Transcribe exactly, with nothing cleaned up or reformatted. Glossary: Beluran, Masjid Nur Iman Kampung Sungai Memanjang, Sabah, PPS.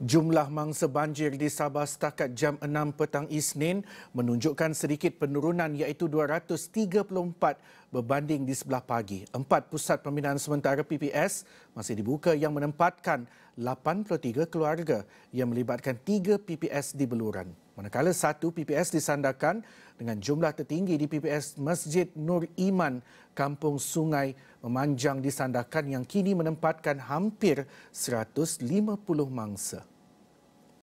Jumlah mangsa banjir di Sabah setakat jam enam petang Isnin menunjukkan sedikit penurunan iaitu dua ratus tiga puluh empat berbanding di sebelah pagi. Empat pusat pembinaan sementara P P S masih dibuka yang menempatkan lapan puluh tiga keluarga yang melibatkan tiga P P S di Beluran. Manakala satu P P S disandarkan dengan jumlah tertinggi di P P S Masjid Nur Iman Kampung Sungai Memanjang disandarkan yang kini menempatkan hampir seratus lima puluh mangsa.